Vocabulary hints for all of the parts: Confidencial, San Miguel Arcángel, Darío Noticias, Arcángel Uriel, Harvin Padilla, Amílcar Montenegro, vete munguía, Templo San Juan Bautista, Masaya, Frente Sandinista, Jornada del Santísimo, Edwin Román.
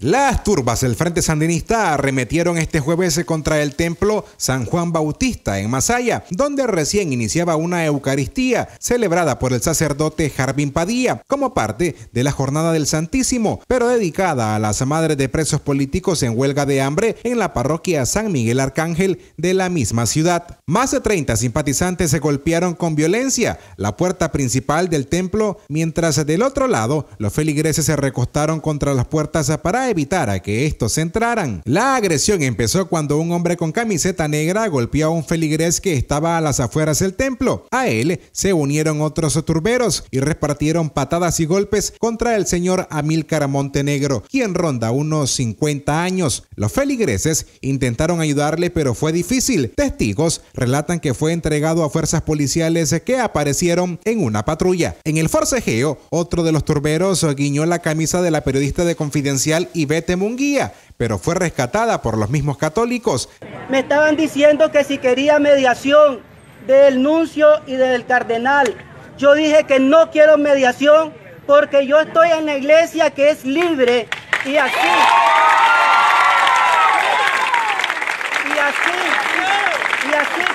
Las turbas del Frente Sandinista arremetieron este jueves contra el Templo San Juan Bautista en Masaya, donde recién iniciaba una eucaristía celebrada por el sacerdote Harvin Padilla como parte de la Jornada del Santísimo, pero dedicada a las madres de presos políticos en huelga de hambre en la parroquia San Miguel Arcángel de la misma ciudad. Más de 30 simpatizantes se golpearon con violencia la puerta principal del templo, mientras del otro lado los feligreses se recostaron contra las puertas para evitar a que estos entraran. La agresión empezó cuando un hombre con camiseta negra golpeó a un feligrés que estaba a las afueras del templo. A él se unieron otros turberos y repartieron patadas y golpes contra el señor Amílcar Montenegro, quien ronda unos 50 años. Los feligreses intentaron ayudarle, pero fue difícil. Testigos relatan que fue entregado a fuerzas policiales que aparecieron en una patrulla. En el forcejeo, otro de los turberos guiñó la camisa de la periodista de Confidencial y Vete Munguía, pero fue rescatada por los mismos católicos. Me estaban diciendo que si quería mediación del nuncio y del cardenal. Yo dije que no quiero mediación porque yo estoy en la iglesia que es libre y así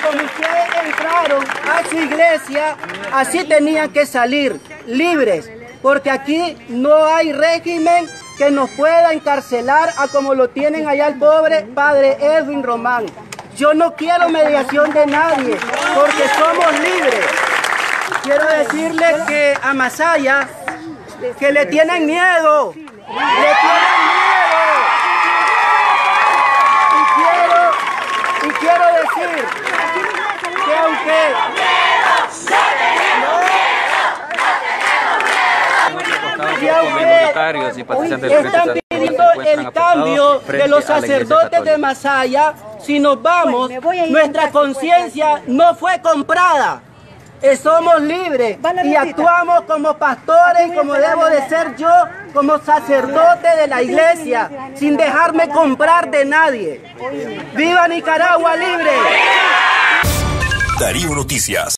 como ustedes entraron a su iglesia, así tenían que salir libres, porque aquí no hay régimen que nos pueda encarcelar a como lo tienen allá el pobre padre Edwin Román. Yo no quiero mediación de nadie, porque somos libres. Quiero decirle que a Masaya, que le tienen miedo, y quiero decir que están pidiendo el cambio de los sacerdotes de Masaya. Si nos vamos, nuestra conciencia no fue comprada. Somos libres y actuamos como pastores, como debo de ser yo, como sacerdote de la iglesia, sin dejarme comprar de nadie. ¡Viva Nicaragua libre! Darío Noticias.